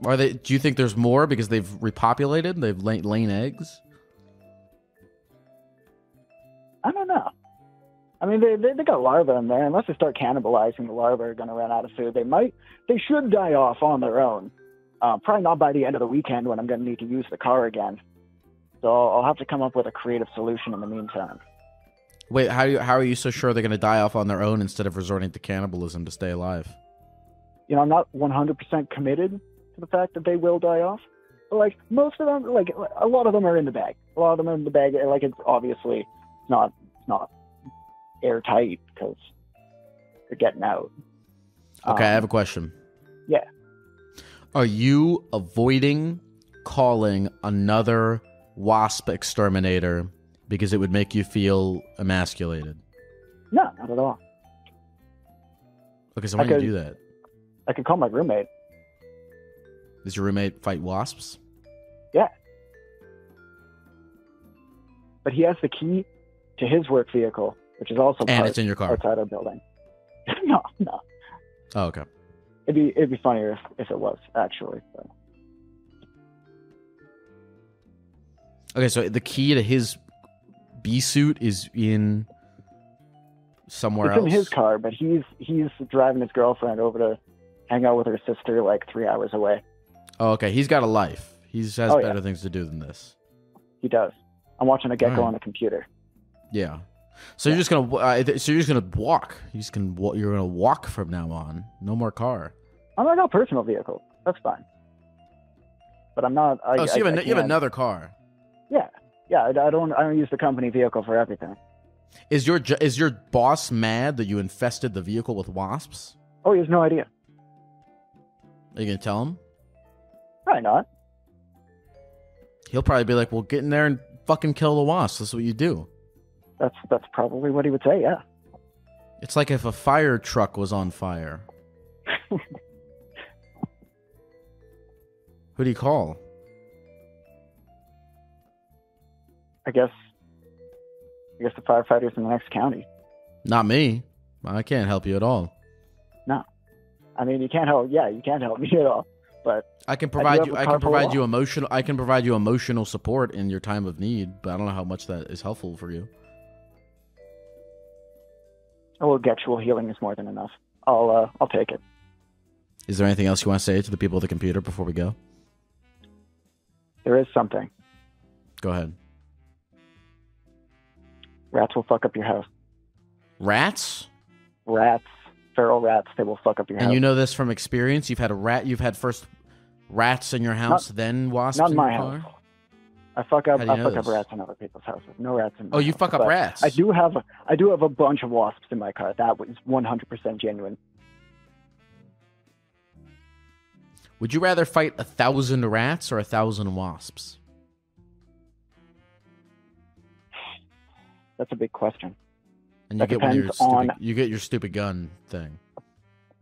Are they? Do you think there's more because they've repopulated? They've laid, laid eggs? I don't know. I mean, they, they they got larvae in there. Unless they start cannibalizing, the larvae are going to run out of food. They might, they should die off on their own. Uh, probably not by the end of the weekend when I'm going to need to use the car again. So I'll have to come up with a creative solution in the meantime. Wait, how do you, how are you so sure they're going to die off on their own instead of resorting to cannibalism to stay alive? You know, I'm not one hundred percent committed to the fact that they will die off. But, like, most of them, like, a lot of them are in the bag. A lot of them are in the bag. Like, it's obviously not, not airtight because they're getting out. Okay, um, I have a question. Yeah. Are you avoiding calling another wasp exterminator because it would make you feel emasculated? No, not at all. Okay, so why do you do that? I could call my roommate. Does your roommate fight wasps? Yeah. But he has the key to his work vehicle, which is also and part, it's in your car. Outside our building. no, no. Oh, okay. It'd be it'd be funnier if, if it was actually. But. Okay, so the key to his bee suit is in somewhere it's else. It's in his car, but he's he's driving his girlfriend over to hang out with her sister, like three hours away. Oh, okay. He's got a life. He has oh, better yeah. things to do than this. He does. I'm watching a gecko right. on the computer. Yeah. So yeah. you're just gonna uh, so you're just gonna walk. You just can you're gonna walk from now on. No more car. I'm not a personal vehicle. That's fine. But I'm not. I, oh, so I, you, have I, an, you have another car. Yeah, yeah. I, I don't. I don't use the company vehicle for everything. Is your is your boss mad that you infested the vehicle with wasps? Oh, he has no idea. Are you gonna tell him? Probably not. He'll probably be like, "Well, get in there and fucking kill the wasps. That's what you do." That's that's probably what he would say, yeah. It's like if a fire truck was on fire. Who do you call? I guess I guess the firefighters in the next county. Not me. I can't help you at all. No. I mean, you can't help yeah, you can't help me at all. But I can provide I you I can provide you emotional I can provide you emotional support in your time of need, but I don't know how much that is helpful for you. Oh, actual healing is more than enough. I'll uh, I'll take it. Is there anything else you want to say to the people at the computer before we go? There is something. Go ahead. Rats will fuck up your house. Rats? Rats. Feral rats. They will fuck up your house. And you know this from experience? You've had a rat. You've had first rats in your house, not, then wasps not in my your house. Car? I fuck up. I fuck this? up rats in other people's houses. No rats in. My oh, you house, fuck up rats. I do have. A, I do have a bunch of wasps in my car. That was one hundred percent genuine. Would you rather fight a thousand rats or a thousand wasps? That's a big question. And you that get depends your stupid, on. You get your stupid gun thing.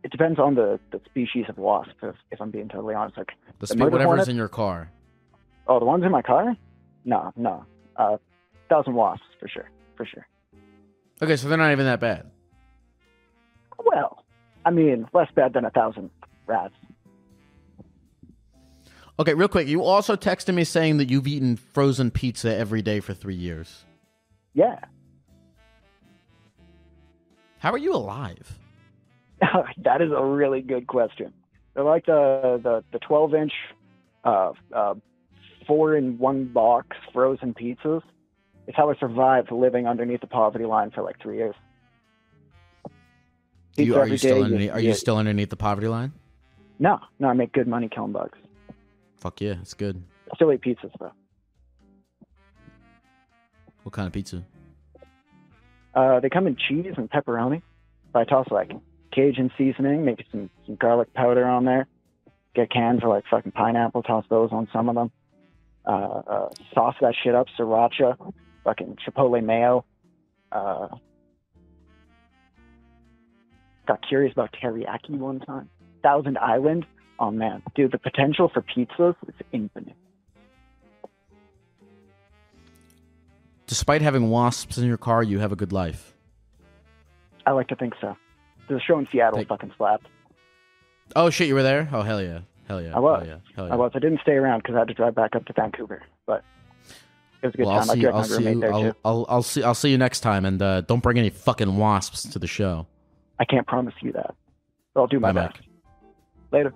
It depends on the, the species of wasp. If, if I'm being totally honest, like the, the whatever hornet, is in your car. Oh, the ones in my car. No, no. Uh, thousand wasps, for sure. For sure. Okay, so they're not even that bad. Well, I mean, less bad than a thousand rats. Okay, real quick. You also texted me saying that you've eaten frozen pizza every day for three years. Yeah. How are you alive? That is a really good question. They're like the, the, the twelve inch, uh, uh, four in one box frozen pizzas. It's how I survived living underneath the poverty line for like three years. You, are you, still, underneath, are you still underneath the poverty line? No, no, I make good money killing bugs. Fuck yeah, it's good. I still eat pizzas though. What kind of pizza? Uh, they come in cheese and pepperoni. So I toss like Cajun seasoning, maybe some, some garlic powder on there. Get cans of like fucking pineapple, toss those on some of them. Uh, uh, sauce that shit up, sriracha, fucking chipotle mayo. Uh, got curious about teriyaki one time. Thousand Island. Oh man, dude, the potential for pizzas is infinite. Despite having wasps in your car, you have a good life. I like to think so. The show in Seattle Thank fucking slapped. Oh shit, you were there? Oh hell yeah. Hell yeah. I was. Hell yeah, hell yeah. I was. I didn't stay around because I had to drive back up to Vancouver. But It was a good well, time. I'll see, I'll, see you, I'll, I'll, I'll see. I'll see you next time, and uh, don't bring any fucking wasps to the show. I can't promise you that, but I'll do my Bye, best. Mike. Later.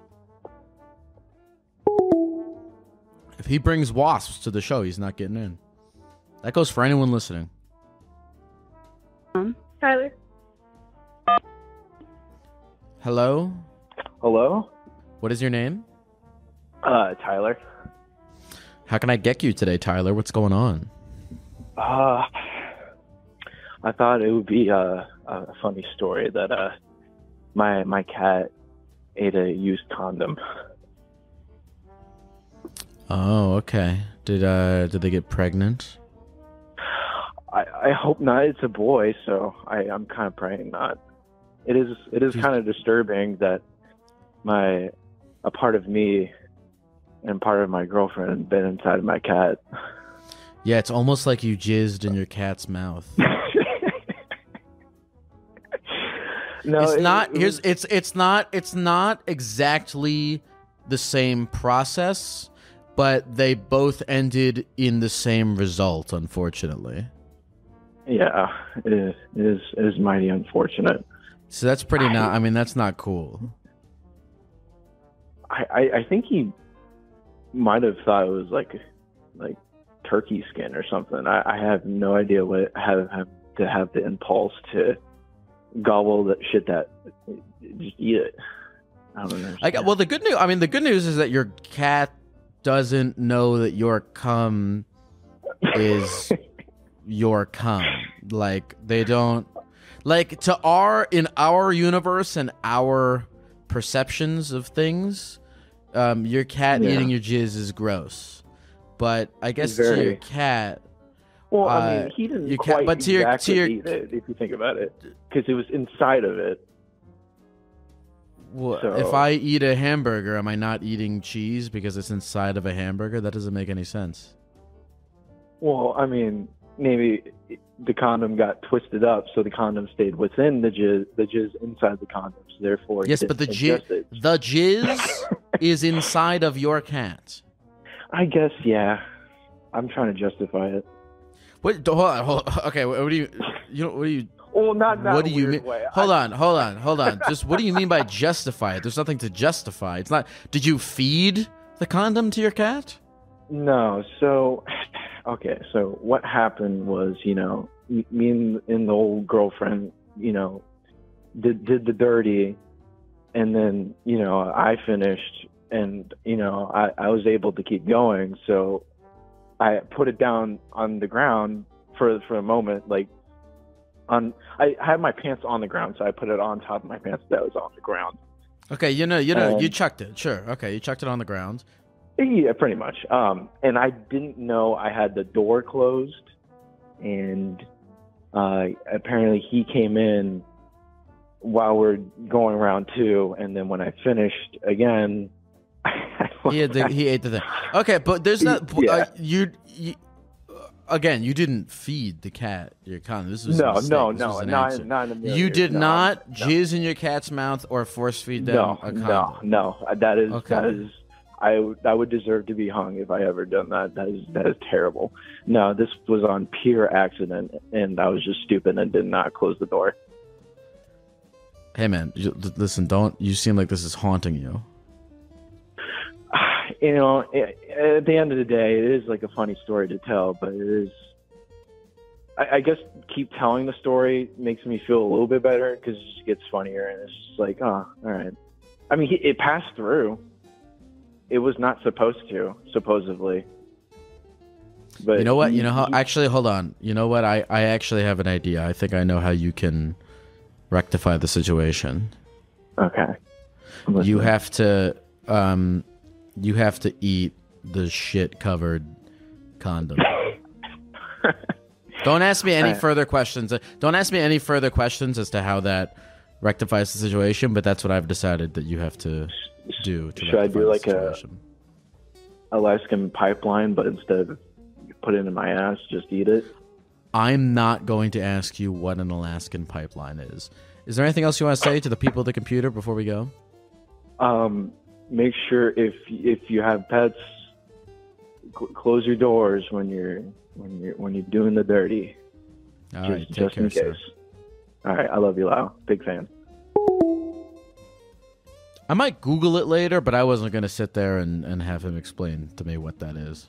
If he brings wasps to the show, he's not getting in. That goes for anyone listening. Um, Tyler. Hello. Hello. What is your name? Uh, Tyler. How can I get you today, Tyler? What's going on? Uh, I thought it would be a, a funny story that uh, my my cat ate a used condom. Oh, okay. Did uh did they get pregnant? I I hope not. It's a boy, so I I'm kind of praying not. It is it is kind of disturbing that my a part of me. And part of my girlfriend had been inside of my cat. Yeah, it's almost like you jizzed in your cat's mouth. No, it's it, not. It was... Here's it's it's not it's not exactly the same process, but they both ended in the same result, unfortunately. Yeah, it is it is, it is mighty unfortunate. So that's pretty I... not. I mean, that's not cool. I I, I think he. Might have thought it was like, like turkey skin or something. I, I have no idea what have, have to have the impulse to gobble that shit that just eat it. I don't know. I, well, the good news. I mean, the good news is that your cat doesn't know that your cum is your cum. Like they don't. Like to our in our universe and our perceptions of things. Um, your cat yeah. eating your jizz is gross, but I guess Very. to your cat. Well, uh, I mean, he didn't your quite cat, but to exactly your, to your, eat it if you think about it, because it was inside of it. Well, so. If I eat a hamburger, am I not eating cheese because it's inside of a hamburger? That doesn't make any sense. Well, I mean, maybe the condom got twisted up, so the condom stayed within the jizz. The jizz inside the condom, so therefore, yes, but the jizz, the jizz. Is inside of your cat. I guess, yeah. I'm trying to justify it. What? Hold on. Hold on. Okay. What do you? You know? What do you? Well, not that what do you mean? Way. Hold I... on. Hold on. Hold on. Just what do you mean by justify it? There's nothing to justify. It's not. Did you feed the condom to your cat? No. So, okay. So what happened was, you know, me and, and the old girlfriend, you know, did did the dirty. And then, you know, I finished and, you know, I, I was able to keep going. So I put it down on the ground for for a moment, like on I had my pants on the ground. So I put it on top of my pants that was on the ground. OK, you know, you know, um, you chucked it. Sure. OK, you chucked it on the ground. Yeah, pretty much. Um, and I didn't know I had the door closed. And uh, apparently he came in. While we're going round two, and then when I finished again, he, had the, he ate the thing. Okay, but there's not yeah. uh, you, you. Again, you didn't feed the cat your condom. This was no, no, this no, was not, not in a million. You did no, not no. jizz in your cat's mouth or force feed them no, a condom. No, no, that is okay. that is. I I would deserve to be hung if I ever done that. That is that is terrible. No, this was on pure accident, and I was just stupid and did not close the door. Hey man, listen, don't you seem like this is haunting you? You know, at the end of the day, it is like a funny story to tell, but it is, I, I guess keep telling the story makes me feel a little bit better because it just gets funnier and it's just like, oh, all right. I mean, it passed through. It was not supposed to, supposedly. But you know what? You know how, actually, hold on. You know what? I, I actually have an idea. I think I know how you can... rectify the situation. Okay. You have to, um, you have to eat the shit-covered condom. Don't ask me any further questions. Don't ask me any further questions as to how that rectifies the situation. But that's what I've decided that you have to do. To Should I do like a Alaskan pipeline, but instead of put it in my ass, just eat it? I'm not going to ask you what an Alaskan pipeline is. Is there anything else you want to say to the people at the computer before we go? Um, make sure if if you have pets, cl- close your doors when you're when you're when you're doing the dirty. All just, right, take just care, in case. Sir. All right, I love you, Lau. Big fan. I might Google it later, but I wasn't going to sit there and, and have him explain to me what that is.